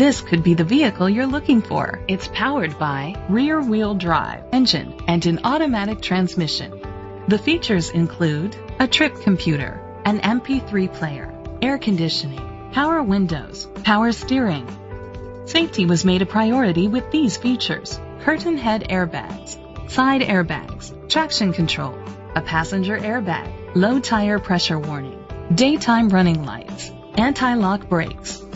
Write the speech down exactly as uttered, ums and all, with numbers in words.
This could be the vehicle you're looking for. It's powered by rear-wheel drive engine and an automatic transmission. The features include a trip computer, an M P three player, air conditioning, power windows, power steering. Safety was made a priority with these features: curtain head airbags, side airbags, traction control, a passenger airbag, low tire pressure warning, daytime running lights, anti-lock brakes.